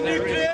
nuclear.